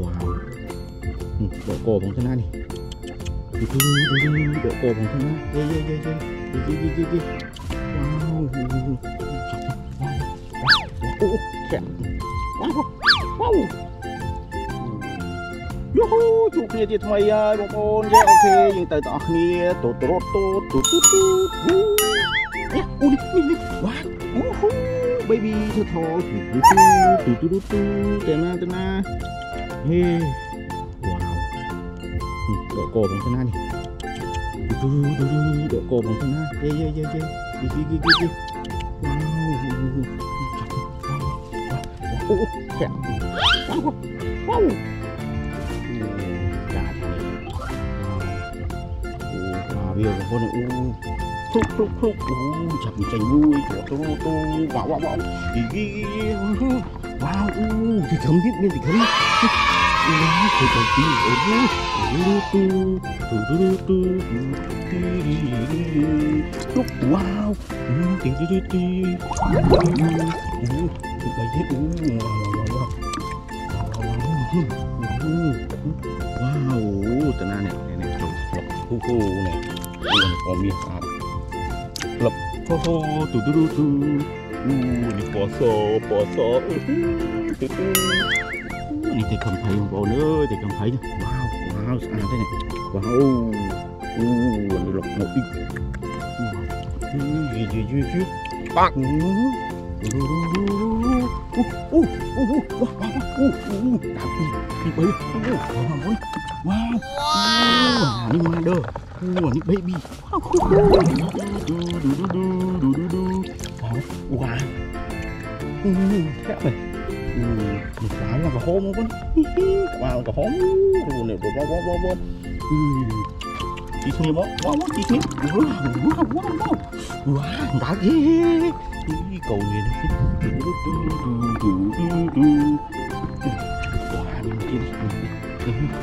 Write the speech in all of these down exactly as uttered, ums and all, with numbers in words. ว้าวโดโก้ผมชนะนี่ดูดูดูโดโก้ผมชนะเย้เย้เย้เย้เย้เย้เย้ว้าวโอ้แข็งว้าวว้าวยูฮูจุกเนี่ยที่ทำไมยายบางคนแย่โอเคยิงแต่ต่อเนี่ยโตโตโตโตโตโตเนี่ยอุ้ยนี่นี่ว้าวโอ้โหเบบี้เธอท้องดูดูดูดูดูเต็มหน้าเต็มหน้าเฮ้ว้าวโดโก้ผมชนะนี่ดูดูดูโดโก้ผมชนะเย้เย้เย้เย้ดีดีดีดีว้าวโอ้แข็งว้าวว้าวเดี๋ยวคนอู้คลุกคลุกคลุกอู้จับใจวุ้ยตัวโตโตว้าวว้าวอีกีว้าวอู้ที่ขำนิดนึงที่ขำอู้ที่ขำดีโอ้โหตูตูตูตูตูคลุกว้าวอู้ตีตีตีตีอู้ไปเย็ดอู้ว้าวว้าวจะน่าเนี่ยเนี่ยคู่คู่เนี่ยโอ้มีอาบหลับโอ้โหตูดูดูดูอู้นี่ปอซอปอซออื้อตื้อนี่แต่คำไพ่ของเราเนอะแต่คำไพ่เนี่ยว้าวว้าวสะอาดได้เนี่ยว้าวอู้ดูหลับหมดอีกอู้ยืดยืดยืดยืดปักอู้ดูดูดูอู้อู้อู้อู้ว้าวอู้อู้ตามพี่พี่ไปอู้ว้าวนี่มาเด้ออู้นี่เบบี้ว้าวดูดูดูดูดูดูดูว้าวว้าวอู้แค่ไหนอู้ว้าวกับหอมกันว้าวกับหอมดูเนี่ยว้าวว้าวว้าวอือจีนี่บ่ว้าวจีนี่ว้าวว้าวว้าวว้าวตาเก๋นี่เก่าเนี่ยดูดูดูดูดูดูว้าวนี่กิน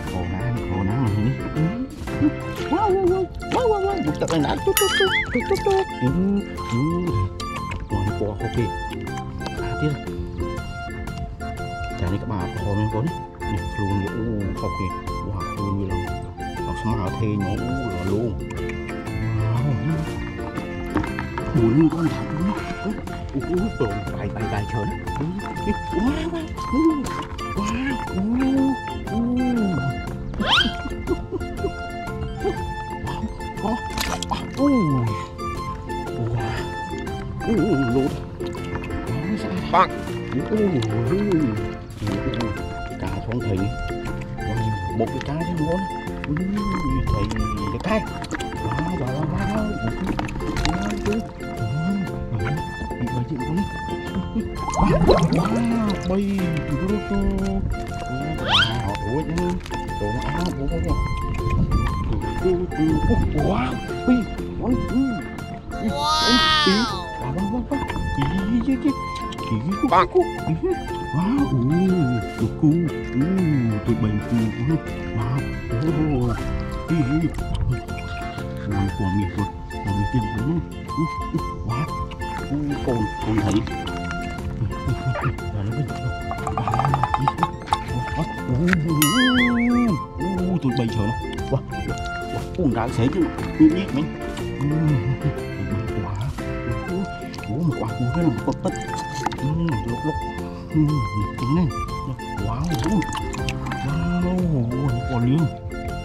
โอ้น้าโอ้น้าอย่างนี้ว้าวว้าวว้าวว้าวว้าวดูจากไหนนะตุ๊กตุ๊กตุ๊กตุ๊กตุ๊กอืมอืมโอ้นี่ปอโอเคอาทิตย์จากนี้ก็มาพอมันก่อนนี่ครูนี่อู้โอเคว้าวครูนี่เราเราสมาร์ทเทนอู้เราลุงว้าวโอ้นี่ก้อนถังนี่อู้หูตรงไปไปไปเชิญว้าวว้าวอู้ว้าวอู้อู้อู้หลุดปักอู้กาท้องถิ่นบกกาที่ล้วนถิ่นเด็กไก่ว้าวว้าวว้าวว้าวไปดูดูดูโอ้ยโดนอ้าวโอ้โหดูดูว้าวว้าวว้าวว้าวว้าวอีเยกิอีกุ๊กกุ๊กว้าวอู้กุ๊กกุ๊กอู้ตัวใบกุ๊กกุ๊กว้าวโอ้โหอีน้ำความมีคนความมีกินอู้อู้ว้าวอู้โกนโกนไถ่อู้ตัวใบเฉยนะว้าวอู้ด่าเสียจริงนี่นี่นี่ว้าวโอ้โหมันว้าวมันเป็นแบบตึ๊ดลุกลุกจริงแน่ว้าวว้าวปอเลี้ยง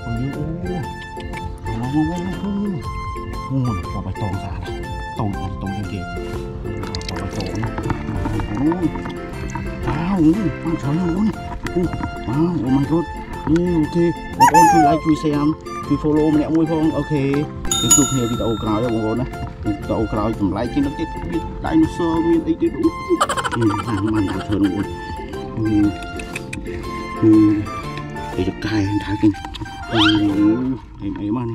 ปอเลี้ยงโอ้ว้าวว้าวว้าวโอ้ยปอใบตองสาดตองตองเก่งปอใบตองโอ้ยว้าวมันฉลาดโอ้ยว้าวโอ้มันรถนี่โอเคบางคนคือไลค์คือแซมคือโฟโล่เนี่ยมวยพองโอเคเป็นสุขเนี่ยเป็นตะโอกราวแล้วบางคนนะเป็นตะโอกราวจุ่มไล่กินน้ำจิ้มมีไดโนเสาร์มีไอ้ที่ดูมันมันเถื่อนบางคนไอ้จะกายทากินไอ้ไอ้มัน